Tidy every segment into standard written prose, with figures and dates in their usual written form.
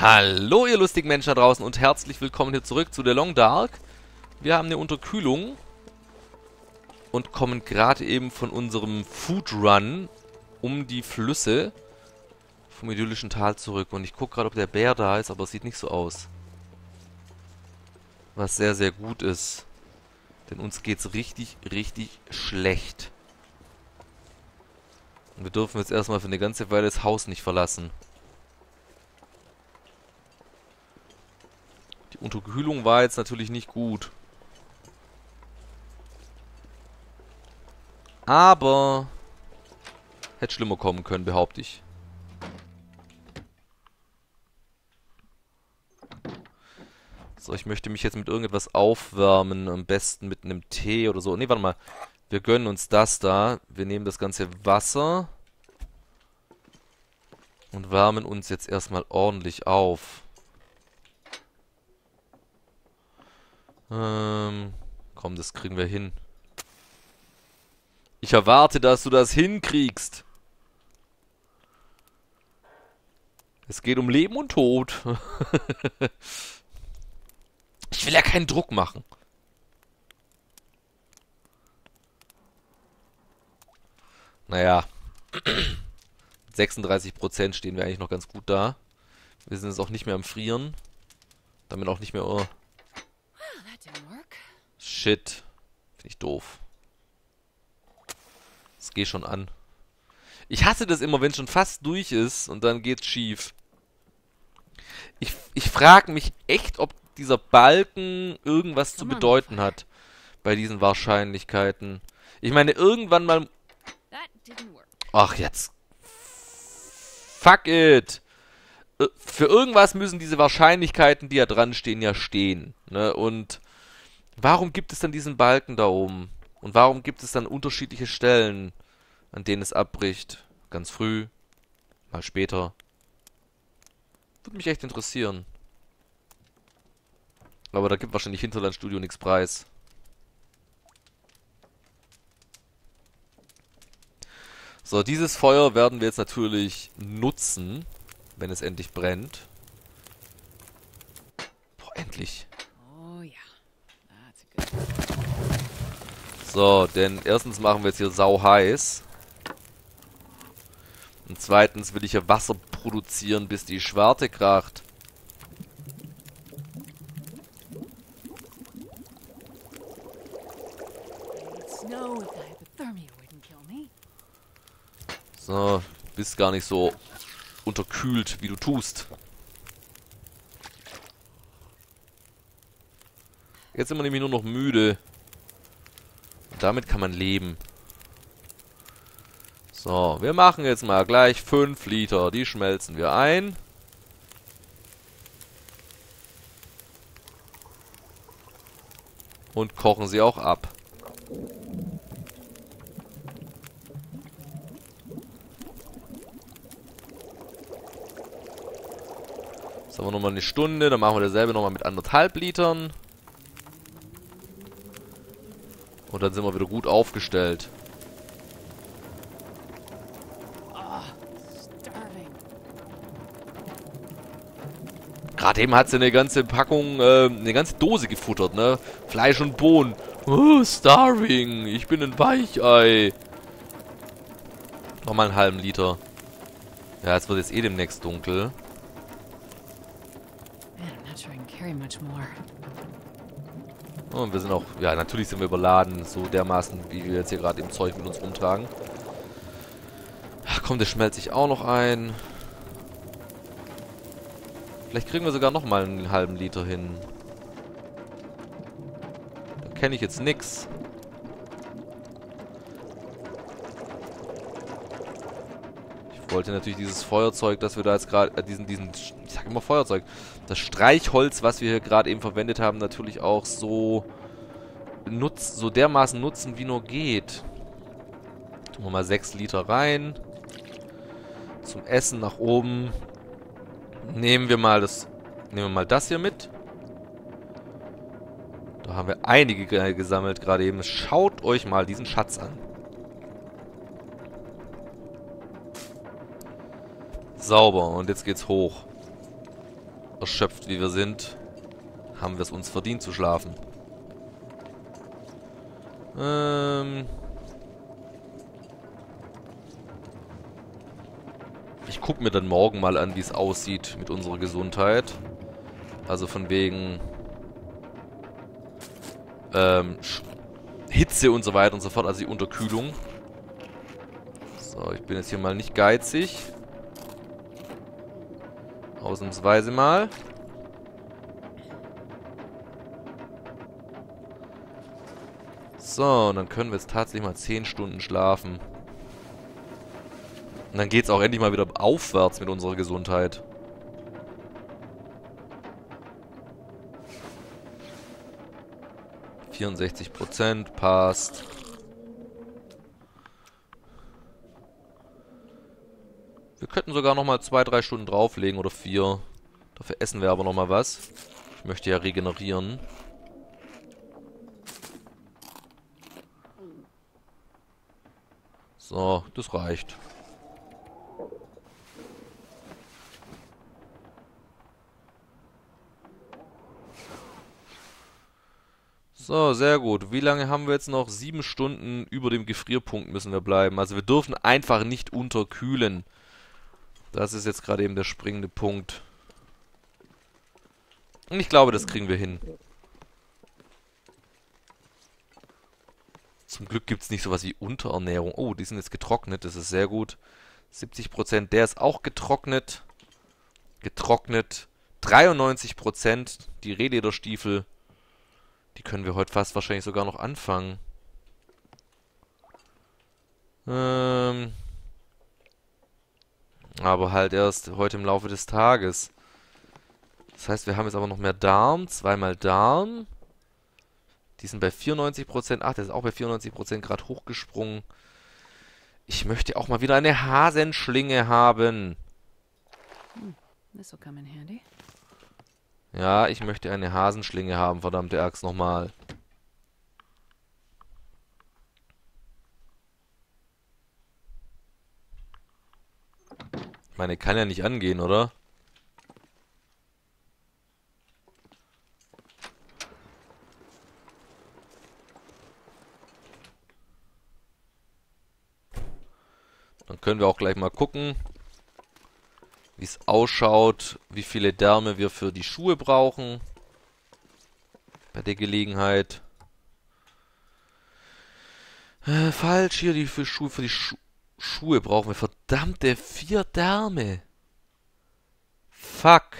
Hallo ihr lustigen Menschen da draußen und herzlich willkommen hier zurück zu The Long Dark. Wir haben eine Unterkühlung und kommen gerade eben von unserem Food Run um die Flüsse vom idyllischen Tal zurück. Und ich gucke gerade, ob der Bär da ist, aber es sieht nicht so aus. Was sehr, sehr gut ist. Denn uns geht's richtig, richtig schlecht. Und wir dürfen jetzt erstmal für eine ganze Weile das Haus nicht verlassen. Die Unterkühlung war jetzt natürlich nicht gut. Aber hätte schlimmer kommen können, behaupte ich. So, ich möchte mich jetzt mit irgendetwas aufwärmen. Am besten mit einem Tee oder so. Ne, warte mal. Wir gönnen uns das da. Wir nehmen das ganze Wasser und wärmen uns jetzt erstmal ordentlich auf. Komm, das kriegen wir hin. Ich erwarte, dass du das hinkriegst. Es geht um Leben und Tod. Ich will ja keinen Druck machen. Naja. 36% stehen wir eigentlich noch ganz gut da. Wir sind jetzt auch nicht mehr am Frieren. Damit auch nicht mehr... Oh. Shit. Finde ich doof. Es geht schon an. Ich hasse das immer, wenn es schon fast durch ist und dann geht's schief. Ich frage mich echt, ob dieser Balken irgendwas zu bedeuten hat. Bei diesen Wahrscheinlichkeiten. Ich meine, irgendwann mal... Ach, jetzt. Fuck it. Für irgendwas müssen diese Wahrscheinlichkeiten, die ja dran stehen, ja stehen. Ne? Und warum gibt es dann diesen Balken da oben? Und warum gibt es dann unterschiedliche Stellen, an denen es abbricht? Ganz früh, mal später. Würde mich echt interessieren. Aber da gibt wahrscheinlich Hinterland Studio nichts preis. So, dieses Feuer werden wir jetzt natürlich nutzen, wenn es endlich brennt. Boah, endlich. So, denn erstens machen wir jetzt hier sau heiß. Und zweitens will ich hier Wasser produzieren, bis die Schwarte kracht. So, bist gar nicht so unterkühlt, wie du tust. Jetzt sind wir nämlich nur noch müde. Und damit kann man leben. So, wir machen jetzt mal gleich 5 Liter. Die schmelzen wir ein. Und kochen sie auch ab. Jetzt haben wir nochmal eine Stunde. Dann machen wir dasselbe nochmal mit 1,5 Litern. Und dann sind wir wieder gut aufgestellt. Gerade eben hat sie eine ganze Packung, eine ganze Dose gefuttert, ne? Fleisch und Bohnen. Oh, starving. Ich bin ein Weichei. Nochmal einen halben Liter. Ja, es wird jetzt eh demnächst dunkel. Und wir sind auch, ja, natürlich sind wir überladen, so dermaßen, wie wir jetzt hier gerade im Zeug mit uns rumtragen. Ach komm, der schmelzt sich auch noch ein. Vielleicht kriegen wir sogar nochmal einen halben Liter hin. Da kenne ich jetzt nix. Ich wollte natürlich dieses Feuerzeug, das wir da jetzt gerade, ich sag immer Feuerzeug, das Streichholz, was wir hier gerade eben verwendet haben, natürlich auch so so dermaßen nutzen, wie nur geht. Tun wir mal 6 Liter rein. Zum Essen nach oben. Nehmen wir mal das hier mit. Da haben wir einige gesammelt gerade eben. Schaut euch mal diesen Schatz an. Sauber, und jetzt geht's hoch. erschöpft wie wir sind, haben wir es uns verdient zu schlafen. Ich gucke mir dann morgen mal an, wie es aussieht mit unserer Gesundheit. Also von wegen Hitze und so weiter und so fort, also die Unterkühlung. So, ich bin jetzt hier mal nicht geizig. Ausnahmsweise mal. So, und dann können wir jetzt tatsächlich mal 10 Stunden schlafen. Und dann geht es auch endlich mal wieder aufwärts mit unserer Gesundheit. %, passt. Wir könnten sogar nochmal 2-3 Stunden drauflegen oder 4. Dafür essen wir aber nochmal was. Ich möchte ja regenerieren. So, das reicht. So, sehr gut. Wie lange haben wir jetzt noch? 7 Stunden über dem Gefrierpunkt müssen wir bleiben. Also wir dürfen einfach nicht unterkühlen. Das ist jetzt gerade eben der springende Punkt. Und ich glaube, das kriegen wir hin. Zum Glück gibt es nicht sowas wie Unterernährung. Oh, die sind jetzt getrocknet. Das ist sehr gut. 70%. Der ist auch getrocknet. 93%. Die Rehlederstiefel. Die können wir heute fast wahrscheinlich sogar noch anfangen. Aber halt erst heute im Laufe des Tages. Das heißt, wir haben jetzt aber noch mehr Darm. 2-mal Darm. Die sind bei 94%. Ach, der ist auch bei 94% gerade hochgesprungen. Ich möchte auch mal wieder eine Hasenschlinge haben. Ja, ich möchte eine Hasenschlinge haben, verdammte Axt, nochmal. Ich meine, kann ja nicht angehen, oder? Dann können wir auch gleich mal gucken, wie es ausschaut, wie viele Därme wir für die Schuhe brauchen. Bei der Gelegenheit. Falsch, hier die für die Schuhe brauchen wir verdammte 4 Därme. Fuck.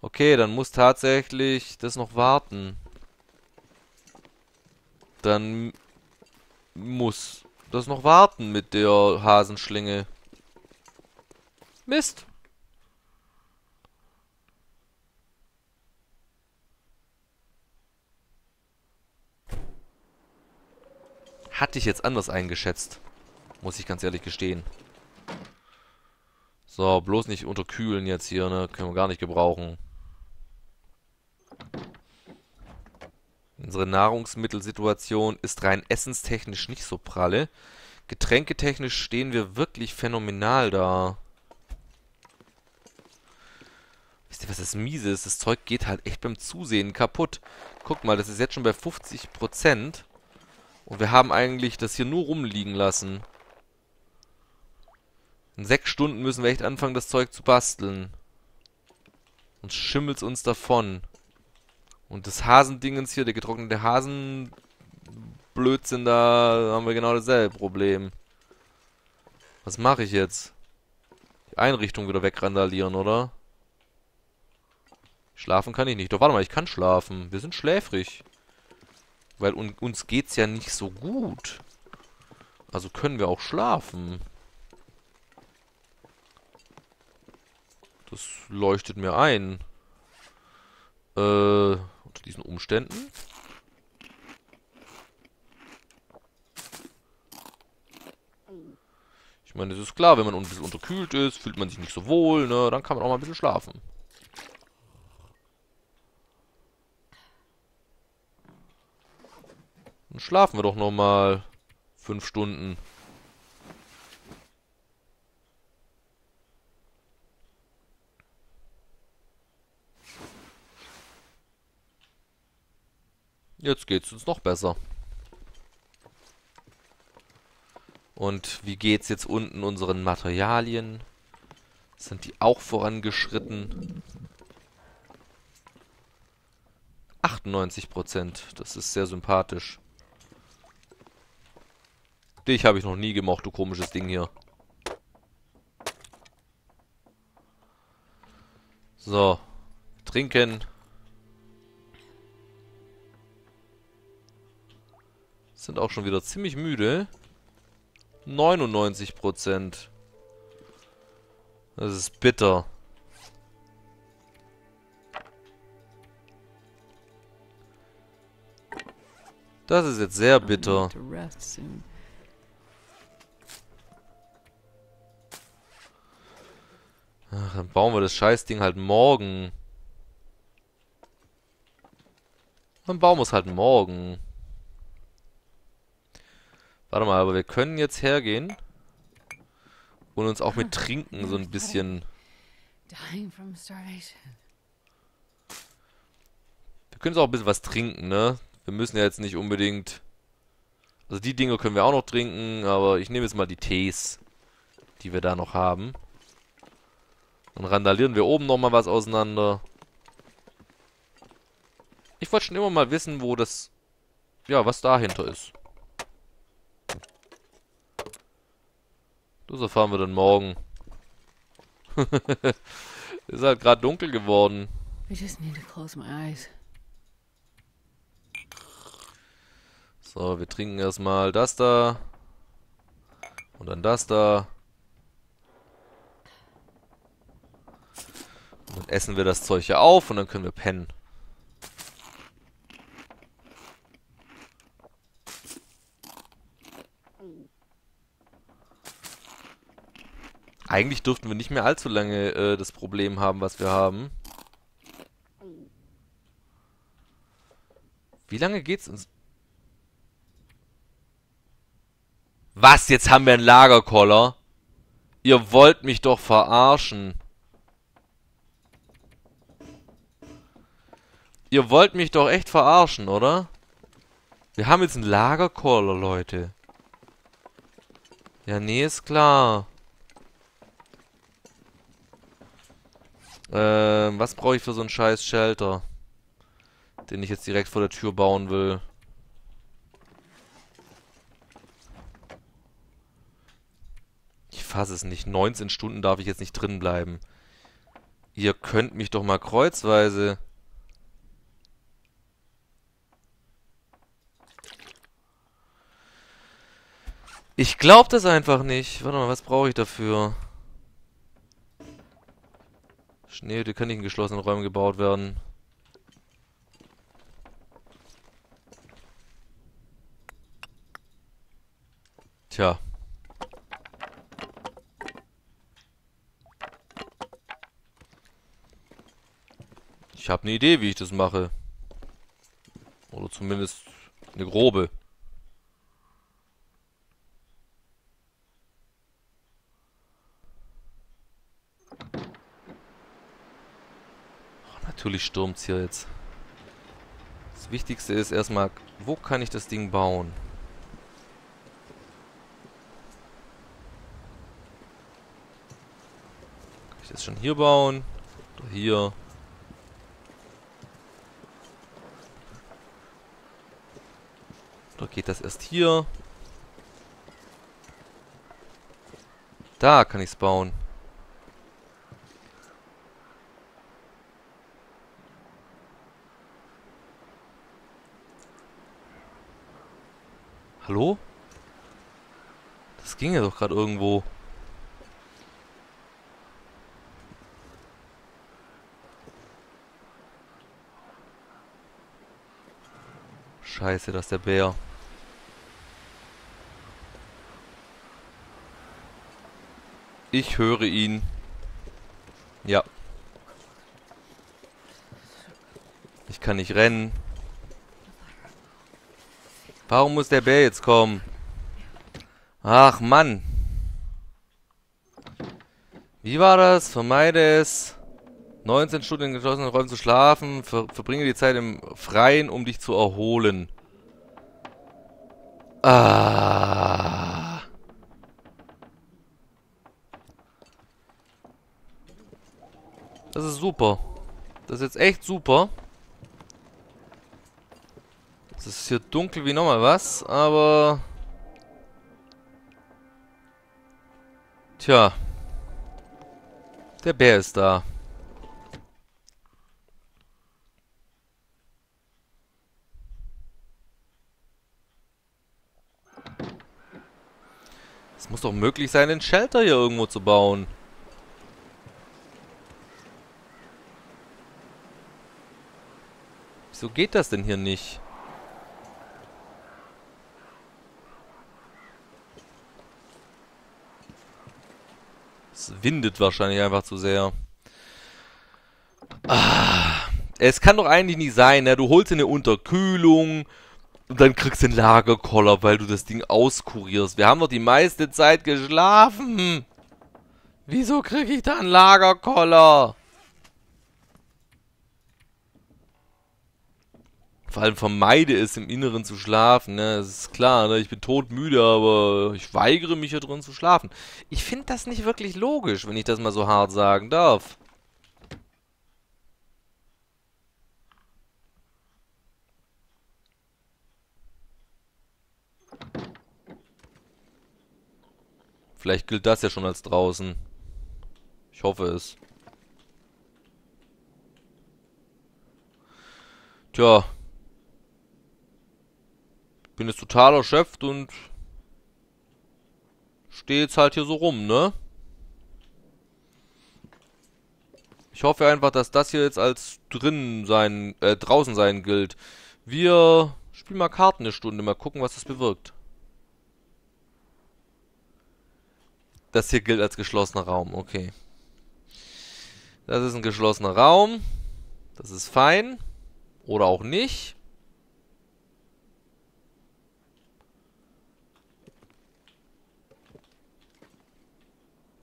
Okay, dann muss tatsächlich das noch warten. Dann muss das noch warten mit der Hasenschlinge. Mist. Hatte ich jetzt anders eingeschätzt. Muss ich ganz ehrlich gestehen. So, bloß nicht unterkühlen jetzt hier, ne? Können wir gar nicht gebrauchen. Unsere Nahrungsmittelsituation ist rein essenstechnisch nicht so pralle. Getränketechnisch stehen wir wirklich phänomenal da. Wisst ihr, was das miese ist? Das Zeug geht halt echt beim Zusehen kaputt. Guck mal, das ist jetzt schon bei 50%. Und wir haben eigentlich das hier nur rumliegen lassen. In 6 Stunden müssen wir echt anfangen, das Zeug zu basteln. Sonst schimmelt es uns davon. Und das Hasendingens hier, der getrocknete Hasenblödsinn, da haben wir genau dasselbe Problem. Was mache ich jetzt? Die Einrichtung wieder wegrandalieren, oder? Schlafen kann ich nicht. Doch, warte mal, ich kann schlafen. Wir sind schläfrig. Weil uns geht's ja nicht so gut. Also können wir auch schlafen. Das leuchtet mir ein. Unter diesen Umständen. Ich meine, es ist klar, wenn man ein bisschen unterkühlt ist, fühlt man sich nicht so wohl, ne? Dann kann man auch mal ein bisschen schlafen. Dann schlafen wir doch nochmal 5 Stunden. Jetzt geht's uns noch besser. Und wie geht's jetzt unten unseren Materialien? Sind die auch vorangeschritten? 98%. Das ist sehr sympathisch. Dich habe ich noch nie gemocht, du komisches Ding hier. So. Trinken. Sind auch schon wieder ziemlich müde. 99%. Das ist bitter. Das ist jetzt sehr bitter. Ach, dann bauen wir das Scheißding halt morgen. Dann bauen wir es halt morgen. Warte mal, aber wir können jetzt hergehen und uns auch mit Trinken so ein bisschen... Wir können auch ein bisschen was trinken, ne? Wir müssen ja jetzt nicht unbedingt... Also die Dinge können wir auch noch trinken, aber ich nehme jetzt mal die Tees, die wir da noch haben. Dann randalieren wir oben nochmal was auseinander. Ich wollte schon immer mal wissen, wo das... Ja, was dahinter ist. Das erfahren wir dann morgen. Ist halt gerade dunkel geworden. So, wir trinken erstmal das da. Und dann das da. Und dann essen wir das Zeug hier auf und dann können wir pennen. Eigentlich dürften wir nicht mehr allzu lange das Problem haben, was wir haben. Wie lange geht's uns? Was? Jetzt haben wir einen Lagerkoller? Ihr wollt mich doch verarschen. Ihr wollt mich doch echt verarschen, oder? Wir haben jetzt einen Lagerkoller, Leute. Ja, nee, ist klar. Was brauche ich für so einen scheiß Shelter? Den ich jetzt direkt vor der Tür bauen will. Ich fasse es nicht. 19 Stunden darf ich jetzt nicht drin bleiben. Ihr könnt mich doch mal kreuzweise... Ich glaube das einfach nicht. Warte mal, was brauche ich dafür? Schneehütte kann nicht in geschlossenen Räumen gebaut werden. Tja. Ich habe eine Idee, wie ich das mache. Oder zumindest eine grobe. Natürlich stürmt es hier jetzt. Das Wichtigste ist erstmal, wo kann ich das Ding bauen? Kann ich das schon hier bauen? Oder hier? Oder geht das erst hier? Da kann ich es bauen. Hallo? Das ging ja doch gerade irgendwo. Scheiße, das ist der Bär. Ich höre ihn. Ja. Ich kann nicht rennen. Warum muss der Bär jetzt kommen? Ach, Mann. Wie war das? Vermeide es. 19 Stunden in geschlossenen Räumen zu schlafen. Verbringe die Zeit im Freien, um dich zu erholen. Ah. Das ist super. Das ist jetzt echt super. Es ist hier dunkel wie nochmal was, aber... Tja. Der Bär ist da. Es muss doch möglich sein, den Shelter hier irgendwo zu bauen. Wieso geht das denn hier nicht? Es windet wahrscheinlich einfach zu sehr. Ah, es kann doch eigentlich nicht sein, ne? Du holst dir eine Unterkühlung und dann kriegst du einen Lagerkoller, weil du das Ding auskurierst. Wir haben doch die meiste Zeit geschlafen. Wieso krieg ich da einen Lagerkoller? Vor allem vermeide es, im Inneren zu schlafen, ne? Das ist klar, ne? Ich bin todmüde, aber ich weigere mich, hier drin zu schlafen. Ich finde das nicht wirklich logisch, wenn ich das mal so hart sagen darf. Vielleicht gilt das ja schon als draußen. Ich hoffe es. Tja. Bin jetzt total erschöpft und stehe jetzt halt hier so rum, ne? Ich hoffe einfach, dass das hier jetzt als draußen sein gilt. Wir spielen mal Karten eine Stunde, mal gucken, was das bewirkt. Das hier gilt als geschlossener Raum, okay. Das ist ein geschlossener Raum. Das ist fein. Oder auch nicht.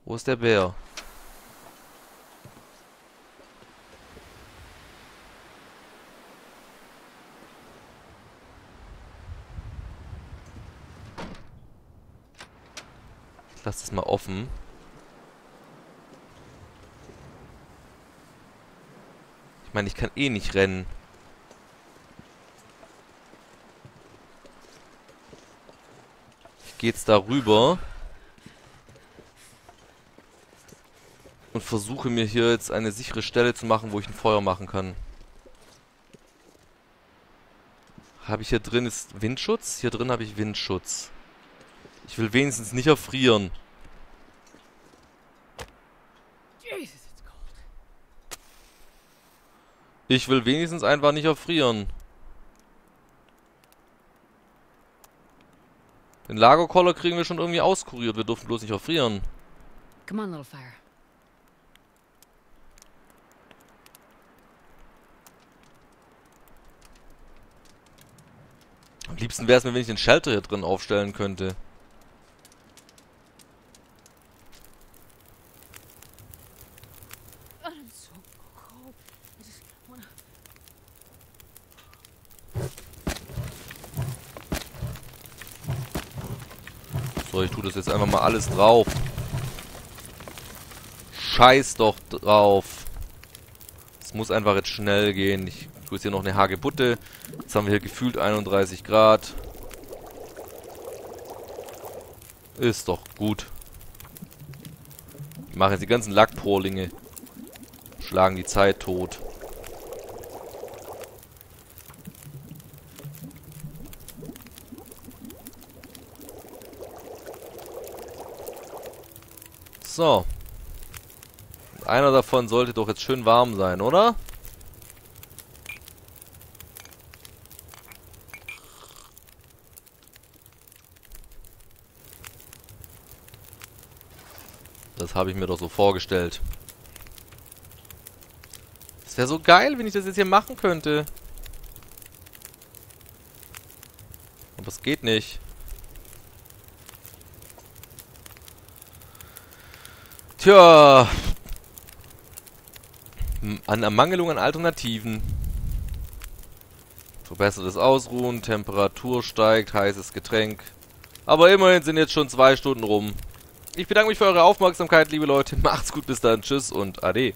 Wo ist der Bär? Ich lasse das mal offen. Ich meine, ich kann eh nicht rennen. Ich gehe jetzt da rüber. Und versuche mir hier jetzt eine sichere Stelle zu machen, wo ich ein Feuer machen kann. Habe ich hier drin ist Windschutz? Hier drin habe ich Windschutz. Ich will wenigstens nicht erfrieren. Ich will wenigstens einfach nicht erfrieren. Den Lagerkoller kriegen wir schon irgendwie auskuriert. Wir dürfen bloß nicht erfrieren. Come on, little fire. Am liebsten wäre es mir, wenn ich den Shelter hier drin aufstellen könnte. So, ich tue das jetzt einfach mal alles drauf. Scheiß doch drauf. Es muss einfach jetzt schnell gehen. Ich tue jetzt hier noch eine Hagebutte. Jetzt haben wir hier gefühlt 31 Grad. Ist doch gut. Ich mache jetzt die ganzen Lackporlinge. Schlagen die Zeit tot. So. Und einer davon sollte doch jetzt schön warm sein, oder? Das habe ich mir doch so vorgestellt. Es wäre so geil, wenn ich das jetzt hier machen könnte. Aber es geht nicht. Tja. An Ermangelung an Alternativen. Verbessertes Ausruhen, Temperatur steigt, heißes Getränk. Aber immerhin sind jetzt schon 2 Stunden rum. Ich bedanke mich für eure Aufmerksamkeit, liebe Leute. Macht's gut, bis dann. Tschüss und Ade.